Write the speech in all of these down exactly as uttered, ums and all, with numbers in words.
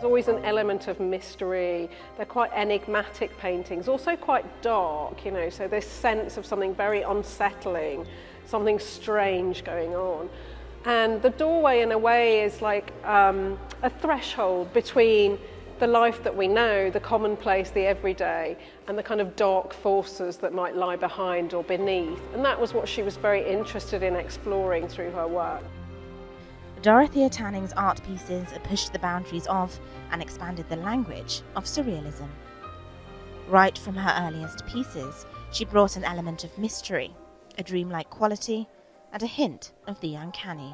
There's always an element of mystery. They're quite enigmatic paintings, also quite dark, you know, so this sense of something very unsettling, something strange going on. And the doorway, in a way, is like um, a threshold between the life that we know, the commonplace, the everyday, and the kind of dark forces that might lie behind or beneath. And that was what she was very interested in exploring through her work. Dorothea Tanning's art pieces pushed the boundaries of and expanded the language of surrealism. Right from her earliest pieces, she brought an element of mystery, a dreamlike quality, and a hint of the uncanny.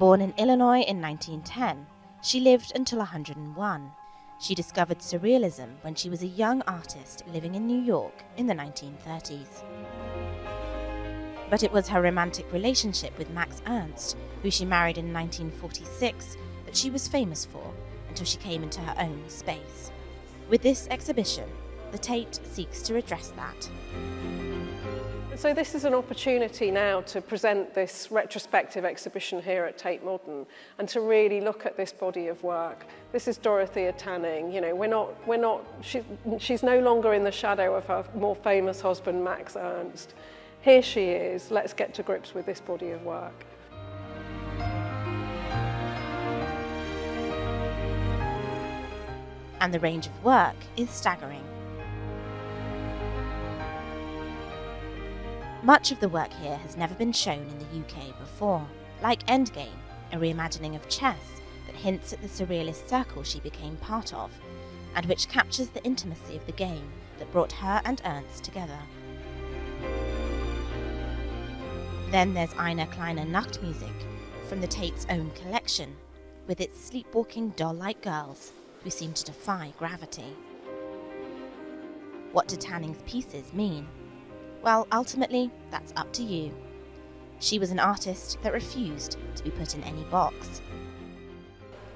Born in Illinois in nineteen ten, she lived until one hundred and one. She discovered surrealism when she was a young artist living in New York in the nineteen thirties. But it was her romantic relationship with Max Ernst, who she married in nineteen forty-six, that she was famous for until she came into her own space. With this exhibition, the Tate seeks to address that. So this is an opportunity now to present this retrospective exhibition here at Tate Modern and to really look at this body of work. This is Dorothea Tanning. You know, we're not, we're not, she, she's no longer in the shadow of her more famous husband, Max Ernst. Here she is. Let's get to grips with this body of work. And the range of work is staggering. Much of the work here has never been shown in the U K before, like Endgame, a reimagining of chess that hints at the surrealist circle she became part of, and which captures the intimacy of the game that brought her and Ernst together. Then there's Eine Kleine Nachtmusik, from the Tate's own collection, with its sleepwalking doll-like girls who seem to defy gravity. What do Tanning's pieces mean? Well, ultimately, that's up to you. She was an artist that refused to be put in any box.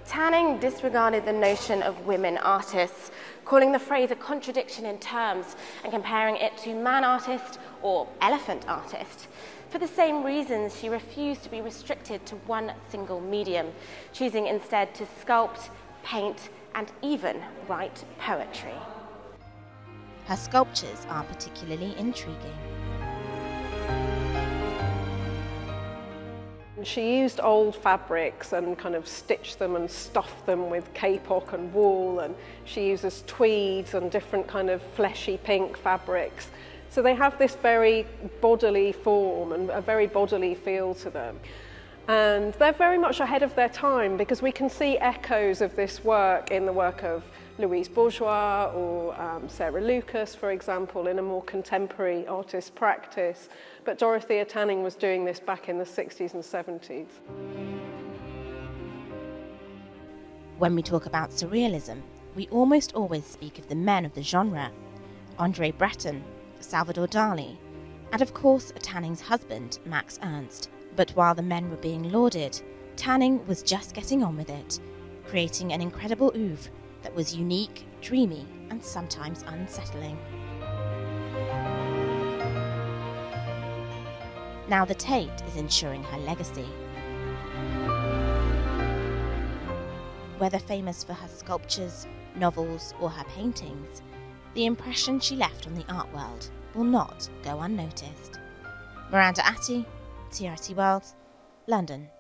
Tanning disregarded the notion of women artists, calling the phrase a contradiction in terms and comparing it to man artist or elephant artist. For the same reasons, she refused to be restricted to one single medium, choosing instead to sculpt, paint, and even write poetry. Her sculptures are particularly intriguing. She used old fabrics and kind of stitched them and stuffed them with kapok and wool, and she uses tweeds and different kind of fleshy pink fabrics. So they have this very bodily form and a very bodily feel to them. And they're very much ahead of their time because we can see echoes of this work in the work of Louise Bourgeois or um, Sarah Lucas, for example, in a more contemporary artist practice. But Dorothea Tanning was doing this back in the sixties and seventies. When we talk about surrealism, we almost always speak of the men of the genre. André Breton, Salvador Dalí, and of course Tanning's husband, Max Ernst. But while the men were being lauded, Tanning was just getting on with it, creating an incredible oeuvre that was unique, dreamy, and sometimes unsettling. Now the Tate is ensuring her legacy. Whether famous for her sculptures, novels, or her paintings, the impression she left on the art world will not go unnoticed. Miranda Atty, T R T World, London.